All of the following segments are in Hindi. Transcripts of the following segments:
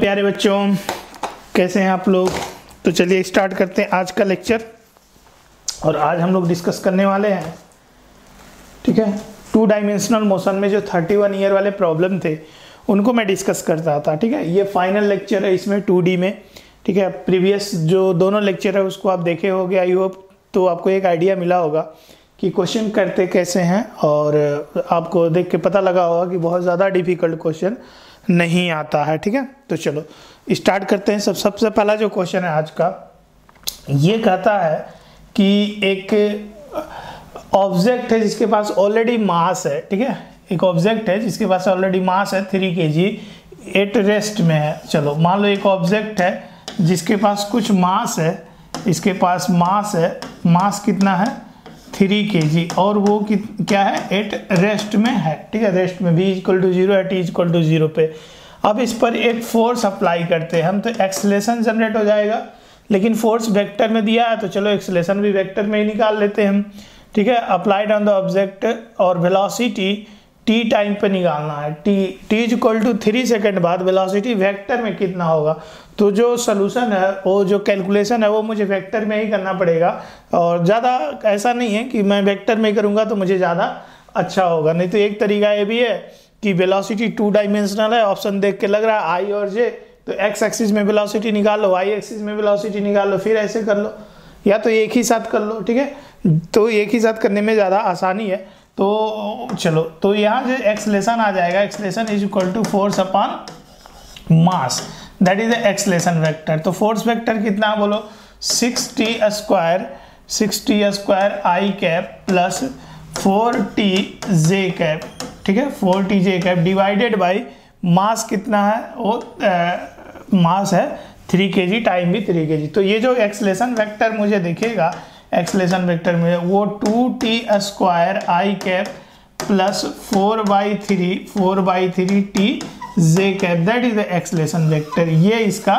प्यारे बच्चों, कैसे हैं आप लोग। तो चलिए स्टार्ट करते हैं आज का लेक्चर। और आज हम लोग डिस्कस करने वाले हैं, ठीक है, 2 डायमेंशनल मोशन में जो 31 ईयर वाले प्रॉब्लम थे उनको मैं डिस्कस करता था। ठीक है, ये फाइनल लेक्चर है इसमें 2D में। ठीक है, प्रीवियस जो दोनों लेक्चर है उसको आप देखे होंगे, आई होप। तो आपको एक आइडिया मिला होगा कि क्वेश्चन करते कैसे हैं, और आपको देख के पता लगा होगा कि बहुत ज़्यादा डिफिकल्ट क्वेश्चन नहीं आता है। ठीक है, तो चलो स्टार्ट करते हैं। सबसे पहला जो क्वेश्चन है आज का, ये कहता है कि एक ऑब्जेक्ट है जिसके पास ऑलरेडी मास है। ठीक है, एक ऑब्जेक्ट है जिसके पास ऑलरेडी मास है 3 kg, एट रेस्ट में है। चलो मान लो एक ऑब्जेक्ट है जिसके पास कुछ मास है, इसके पास मास है, मास कितना है 3 kg, और वो क्या है एट रेस्ट में है। ठीक है, रेस्ट में v = 0 है, t = 0 पे। अब इस पर एक फोर्स अप्लाई करते हैं हम, तो एक्सेलेरेशन जनरेट हो जाएगा। लेकिन फोर्स वेक्टर में दिया है तो चलो एक्सेलेरेशन भी वेक्टर में ही निकाल लेते हैं हम। ठीक है, अप्लाइड ऑन द ऑब्जेक्ट और वेलोसिटी t टाइम पे निकालना है। t इक्वल टू 3 सेकेंड बाद वेलोसिटी वेक्टर में कितना होगा, तो जो सोल्यूशन है वो जो कैलकुलेशन है वो मुझे वेक्टर में ही करना पड़ेगा। और ज़्यादा ऐसा नहीं है कि मैं वेक्टर में करूँगा तो मुझे ज़्यादा अच्छा होगा, नहीं तो एक तरीका ये भी है कि वेलोसिटी 2 डायमेंशनल है, ऑप्शन देख के लग रहा है i और j, तो x एक्सिस में वेलोसिटी निकालो, y एक्सिस में वेलोसिटी निकालो, फिर ऐसे कर लो, या तो एक ही साथ कर लो। ठीक है, तो एक ही साथ करने में ज़्यादा आसानी है। तो चलो, तो यहाँ जो एक्सेलेरेशन आ जाएगा, acceleration = force upon mass, that is the acceleration vector. तो फोर्स वेक्टर कितना बोलो 6t square i cap plus 4t j cap. ठीक है, 4t j cap divided by mass कितना है, वो मास है 3 kg, टाइम भी 3 kg। तो ये जो एक्सेलेरेशन वेक्टर मुझे दिखेगा, एक्सेलेरेशन वेक्टर में वो 2t square i cap plus 4/3 t j cap, that is the acceleration vector. ये इसका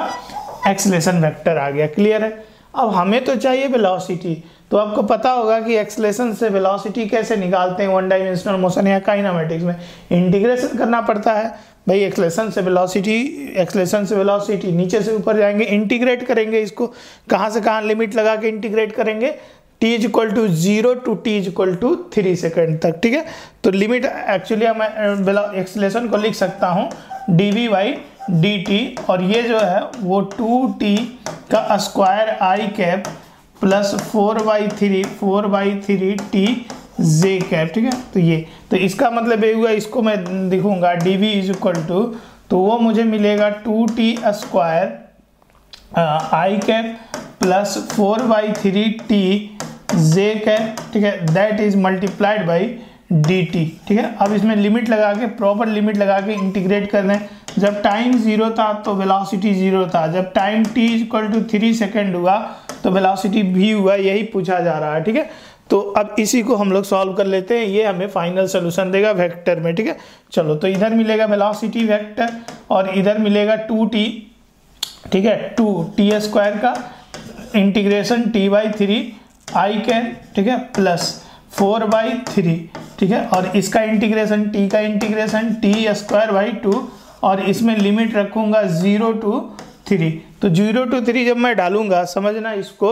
एक्सेलेरेशन वेक्टर आ गया। क्लियर है। अब हमें तो चाहिए वेलोसिटी, तो आपको पता होगा कि एक्सेलेरेशन से वेलोसिटी कैसे निकालते हैं 1 डायमेंशनल मोशन या काइनेमेटिक्स में, इंटीग्रेशन करना पड़ता है भाई। एक्सेलेरेशन से वेलोसिटी नीचे से ऊपर जाएंगे, इंटीग्रेट करेंगे इसको, कहाँ से कहाँ लिमिट लगा के इंटीग्रेट करेंगे t = 0 टू t = 3 सेकेंड तक। ठीक है, तो लिमिट एक्चुअली मैं एक्सेलेरेशन को लिख सकता हूँ dv/dt, और ये जो है वो 2t square i cap plus 4/3 t j cap. ठीक है, तो ये, तो इसका मतलब ये हुआ, इसको मैं दिखूंगा dv = तो वो मुझे मिलेगा 2t square i cap plus 4/3 t j cap. ठीक है, that is multiplied by dt। ठीक है, अब इसमें लिमिट लगा के, प्रॉपर लिमिट लगा के इंटीग्रेट कर लें। जब टाइम 0 था तो वेलोसिटी 0 था, जब टाइम t = 3 सेकेंड हुआ तो वेलोसिटी भी हुआ, यही पूछा जा रहा है। ठीक है, तो अब इसी को हम लोग सॉल्व कर लेते हैं, ये हमें फाइनल सोल्यूशन देगा वेक्टर में। ठीक है, चलो, तो इधर मिलेगा वेलोसिटी वेक्टर और इधर मिलेगा 2t, ठीक है, 2t स्क्वायर का इंटीग्रेशन t/3 i कैप, ठीक है, प्लस 4/3, ठीक है, और इसका इंटीग्रेशन t स्क्वायर बाई 2, और इसमें लिमिट रखूँगा 0 टू 3। तो 0 टू 3 जब मैं डालूंगा, समझना इसको,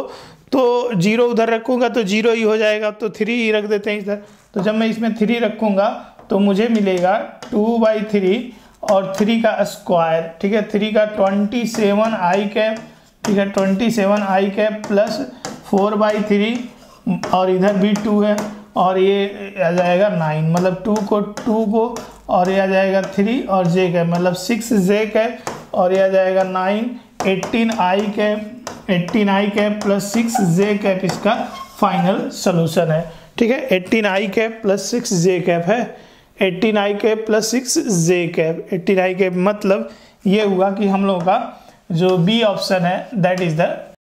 तो 0 उधर रखूंगा तो 0 ही हो जाएगा, तो 3 ही रख देते हैं इधर। तो जब मैं इसमें 3 रखूंगा तो मुझे मिलेगा 2/3 और 3 का स्क्वायर, ठीक है, 3 का 27 i कैप, ठीक है, 27 i कैप प्लस 4/3, और इधर भी 2 है, और ये आ जाएगा 9, मतलब 2 को, और ये आ जाएगा 3 और j कैप, मतलब 6 j कैप, और यह आ जाएगा 9, 18 i cap, 18 i cap plus 6 j cap इसका फाइनल सोल्यूशन है। ठीक है, 18 i cap plus 6 j cap है, 18 i cap plus 6 j cap, 18 i cap, मतलब ये हुआ कि हम लोगों का जो b ऑप्शन है दैट इज द